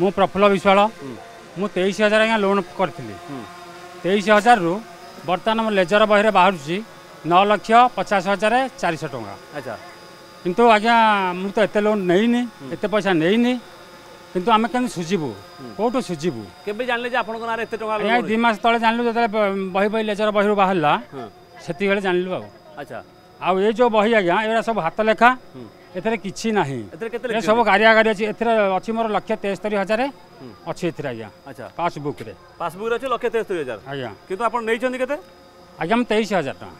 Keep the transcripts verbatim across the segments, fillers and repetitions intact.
मु प्रफुल्ल विश्वाल मु तेईस हजार आज लोन करी तेईस हजार रु बर्तमान मो लेजर बही बाहर नौ लक्ष पचास हजार चार सौ टका। अच्छा किंतु आज्ञा मुझे तो एत लोन नहीं एत पैसा नहीं किंतु आम कमी सुझीबू कौटू सुझीबू के जानले जे आपन कोना रे एते टका ए दो मास तले जानलु जते बही बही लेजर बही बाहरला सेति बेले जानलु। अच्छा आ ये जो बही आज्ञा एरा सब हाथ लेखा एथरे किछि नाही एथरे केते ले सब गारिया गारिया अछि एथरे अछि मोर लक्ष्य तिहत्तर हजार अछि एथरे आज्ञा। अच्छा पासबुक रे पासबुक रे अछि लक्ष्य तिहत्तर हजार आज्ञा किंतु आपन नै जंदी केते आज्ञा हम तेईस हजार टका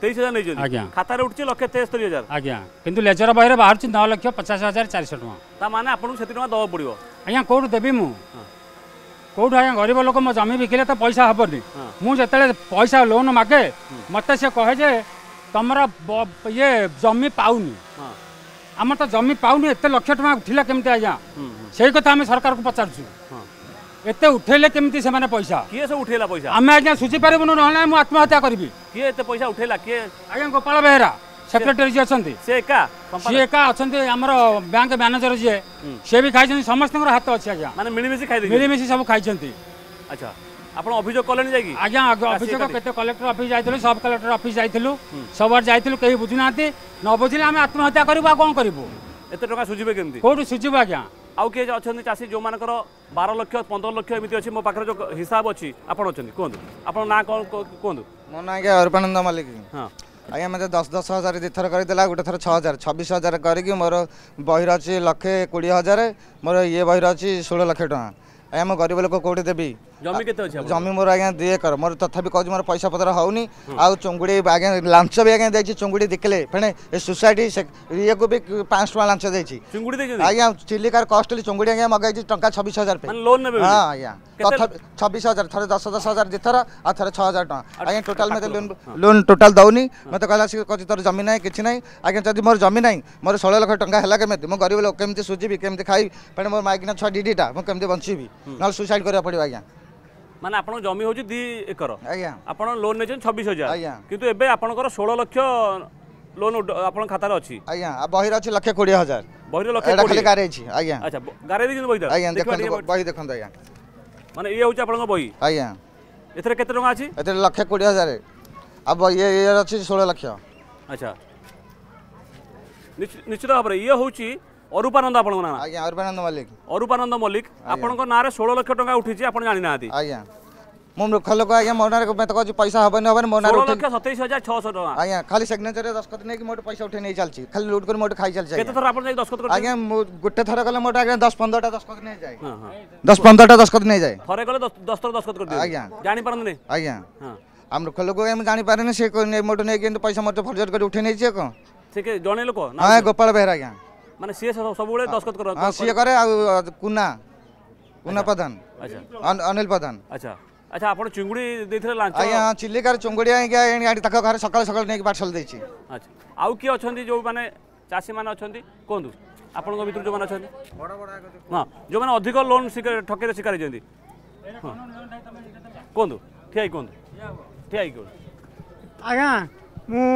तेईस हजार नै जंदी आज्ञा खाता रे उठछि लक्ष्य तिहत्तर हजार आज्ञा किंतु लेजर बही रे बाहर छि नौ लाख पचास हजार चार सौ टका ता माने आपन सेति टका दव पड़ियो आज्ञा कोड देबी मु कोड आज्ञा गरीब लोक मो जमी बिकिले त पैसा हबनी मु जतले पैसा लोन मागे मते से कहे जे तमरा ये जमी पाउनी आम तो जमी पाऊनी एत लक्ष टा उठा केमी आज्ञा से कथा आम सरकार को पचारू एत उठेले केमी से पैसा किए सब उठेला पैसा आम आज्ञा सुझी पारूँ ना मुझे आत्महत्या करी किए एत पैसा उठेला किए आज्ञा गोपाल बेहरा सेक्रेटरी जी अच्छा सी एका सी एका अच्छा आम बैंक मैनेजर जी सी भी खाई समस्त हाथ अच्छे आज्ञा मैंने मिलमिशी खाई मिलमिशी सब खाई। अच्छा आपन अभियोग कले जाकि आज्ञा अभियोग केते कलेक्टर ऑफिस जाइलु सब कलेक्टर ऑफिस जाइलु सब आर जाइलु कहि बुझना न बुझले आम आत्महत्या करू आ कोन करू एते टका सुझिबे केमती कोठु सुझिबे आज्ञा आउ के जे अछन चासी जो मानकर बारह लाख पंद्रह लाख एमिति अछि मो पाखर जो हिसाब अछि आपन अछन कोन आपन ना कोन कोन मोन आज्ञा अरपानंद मलिक। हां आज्ञा मते दस दस हजार दिथर करि देला गुटे थर छह हजार छब्बीस हजार करि कि मोर बहिर अछि लाखे बीस हजार मोर ये बहिर अछि सोलह लाख टका आज्ञा मो गरीब लोक कोठे देबी जमी केते अछि जमी मोर आज्ञा दे कर मोर तथापि कहू मोर पैसा पत्र होउनी आ चुंगुड़ी आज्ञा लांच भी आज्ञा देछि चुंगुड़ी देखले फेने सोसाइटी ये को भी पाँच टका लांच देछि चुंगुड़ी दे आज्ञा चिल्लीकार कॉस्टली चुंगुड़ी आज्ञा मगाई छि टका छब्बीस हजार पे मान लोन नेबे। हां आज्ञा तथापि छब्बीस हजार थरे दस दस हजार दिथर आ थरे छह हजार टका आज्ञा टोटल मते लोन लोन टोटल दउनी मते कहला छि कछि तोर जमीन नै किछि नै आज्ञा जदी मोर जमीन नै मोर सोलह लाख टका हला केमे मो गरीब लोक केमति सुझिबी केमति खाइ फेने मोर माइकना छ डीडीटा मो केमति बंचीबी न सुसाइड करिया पड़िबा आज्ञा माने आपन जमी होची दो एकर आज्ञा आपन लोन नै छन छब्बीस हजार आज्ञा किंतु एबे आपन कर सोलह लाख लोन आपन खाता रे अछि आज्ञा आ बहिर अछि लाख बीस हजार बहिर लाख बीस खाली गारे अछि आज्ञा। अच्छा गारे दिन बहिर आज्ञा देखन बहि देखन आज्ञा माने ये होची आपन बहि आज्ञा एथरे केते टका अछि एथरे लाख बीस हजार आ ये ये अछि सोलह लाख। अच्छा निश्चित भाव रे ये होची अरूपानंद आपन ना आज्ञा अरूपानंद मल्लिक अरूपानंद मल्लिक आपन को नारे सोलह लाख टका उठी छी आपन जानि नाथि आज्ञा मो मूर्ख लोक आज्ञा मोर नारे मैं तो कहू पैसा हबन हबन मोर नारे सत्रह हजार छह सौ टका आज्ञा खाली सिग्नेचर दस्तखत नै कि मोर पैसा उठे नै चलची खाली लूट कर मोर खाई चलची केते थरा आपन जाई दस्तखत कर आज्ञा गुटे थरा गले मोर आज्ञा दस पंद्रह टा दस्तखत नै जाय हां हां दस पंद्रह टा दस्तखत नै जाय थरे गले दस थरा दस्तखत कर दियो आज्ञा जानि परन नै आज्ञा हां हम मूर्ख लोक हम जानि पारने से मोर नै कि पैसा मोर फर्जर कर उठे नै छी को से के जने लोक हां गोपाल बेहरा आज्ञा माने सीए सबबोले दस्तखत कर हां सीए करे कुना कुना प्रधान। अच्छा अनिल प्रधान। अच्छा अच्छा आपण चुंगुडी देथले लांच आया चिल्लीकार चुंगुडी आया गाडी तक घर सकाळ सकाळ नेक पार्सल देछि। अच्छा आउ की अछंती जो माने चासी माने अछंती कोंदु आपण को भीतर जो माने अछंती बडा बडा हां जो माने अधिक लोन ठकेरे शिकार जंती कोंदु ठियाई कोंदु ठियाई कोंदु आया मु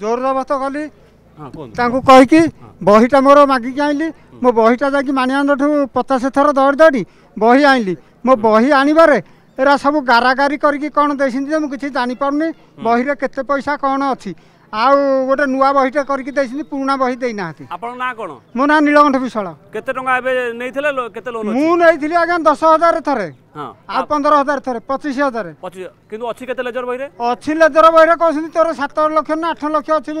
जोरदाबात कली कहीकि बहीटा मोर मागिक आनली मो बहीटा जा मानिया पचास थर दौड़ दौड़ी बही आनली मो बही आनबारे एरा सब गारागारी करके कौन दे कि जानीपी बही के पैसा कौन अच्छी आउ गोटे नुआ बहीटे करके पुराणा बही देना मो ना नीलकंठ विशाल मुझे आज्ञा दस हजार थरे पंद्रह हजार थरे पचिश हजार अच्छी लेजर बही कहते तोर सात लक्ष ना आठ लक्ष अच्छी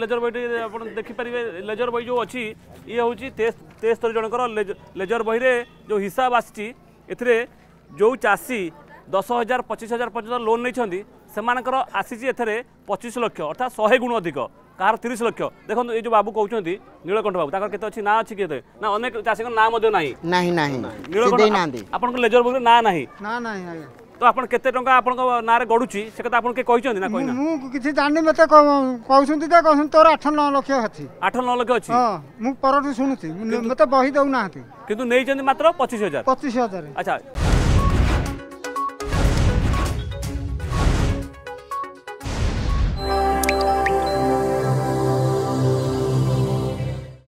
लेजर बही देखिपारे लेजर बही जो अच्छी ये हूँ तेस्तरी जनकर लेजर बही जो हिसाब आसी जो चाषी दस हजार पचिश हजार पर्यटन लोन नहीं सेमानकर आसीची एथरे पचीस लक्ष अर्थात सौ गुण अधिक कहार तीस लक्ष देखो ये जो बाबू कहते हैं नीलकंठ बाबू ताकर केते अछि ना अछि केते ना अनेक चासी का नाम मदे नाही नाही नाही नीलकंठ नाही आपन को लेजर बुक ना नाही ना नाही तो आपन केते टंका आपन को नारे गडुची से केते आपन के कहै छथि ना कहै ना मु किछि जाननी मते कहउछथि त कहउछथि तोर आठ नौ लाख अछि आठ नौ लाख अछि हां मु परठु सुनुथि मते बही दउ नाथि किंतु नै छथि मात्र पच्चीस हजार पच्चीस हजार। अच्छा